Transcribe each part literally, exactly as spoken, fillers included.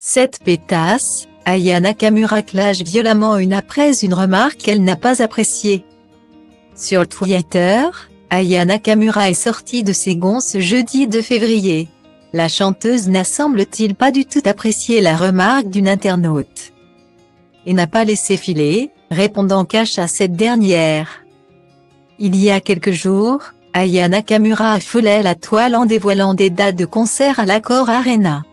Cette pétasse, Aya Nakamura clash violemment une après une remarque qu'elle n'a pas appréciée. Sur Twitter, Aya Nakamura est sortie de ses gonds ce jeudi deux février. La chanteuse n'a semble-t-il pas du tout apprécié la remarque d'une internaute et n'a pas laissé filer, répondant cash à cette dernière. Il y a quelques jours, Aya Nakamura affolait la toile en dévoilant des dates de concert à l'Accor Arena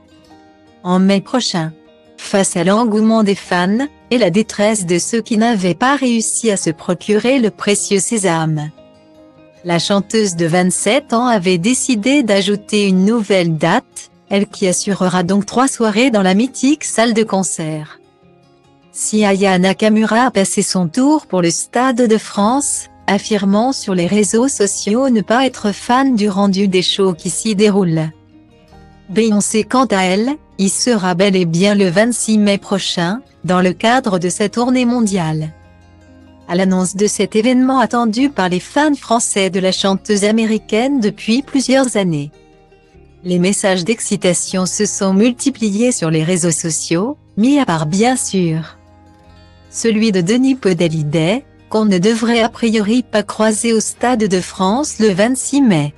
en mai prochain. Face à l'engouement des fans, et la détresse de ceux qui n'avaient pas réussi à se procurer le précieux sésame, la chanteuse de vingt-sept ans avait décidé d'ajouter une nouvelle date, elle qui assurera donc trois soirées dans la mythique salle de concert. Si Aya Nakamura a passé son tour pour le Stade de France, affirmant sur les réseaux sociaux ne pas être fan du rendu des shows qui s'y déroulent, Beyoncé quant à elle, y sera bel et bien le vingt-six mai prochain, dans le cadre de sa tournée mondiale. À l'annonce de cet événement attendu par les fans français de la chanteuse américaine depuis plusieurs années, les messages d'excitation se sont multipliés sur les réseaux sociaux, mis à part bien sûr celui de Denis Podalydès, qu'on ne devrait a priori pas croiser au Stade de France le vingt-six mai.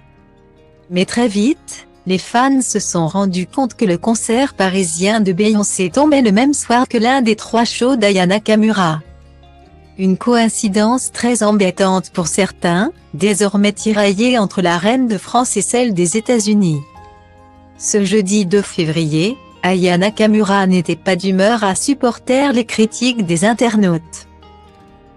Mais très vite, les fans se sont rendus compte que le concert parisien de Beyoncé tombait le même soir que l'un des trois shows d'Aya Nakamura. Une coïncidence très embêtante pour certains, désormais tiraillés entre la reine de France et celle des États-Unis. Ce jeudi deux février, Aya Nakamura n'était pas d'humeur à supporter les critiques des internautes.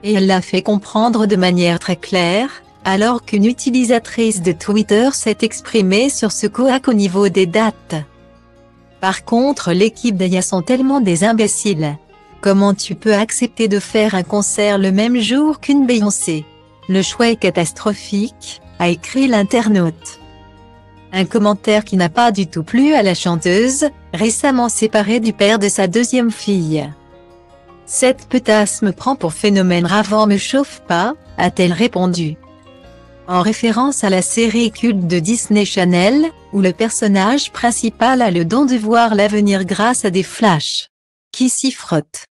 Et elle l'a fait comprendre de manière très claire, alors qu'une utilisatrice de Twitter s'est exprimée sur ce couac au niveau des dates. Par contre, l'équipe d'Aya sont tellement des imbéciles. Comment tu peux accepter de faire un concert le même jour qu'une Beyoncé? Le choix est catastrophique, a écrit l'internaute. Un commentaire qui n'a pas du tout plu à la chanteuse, récemment séparée du père de sa deuxième fille. Cette pétasse me prend pour phénomène ravant me chauffe pas, a-t-elle répondu, en référence à la série culte de Disney Channel, où le personnage principal a le don de voir l'avenir grâce à des flashs qui s'y frottent.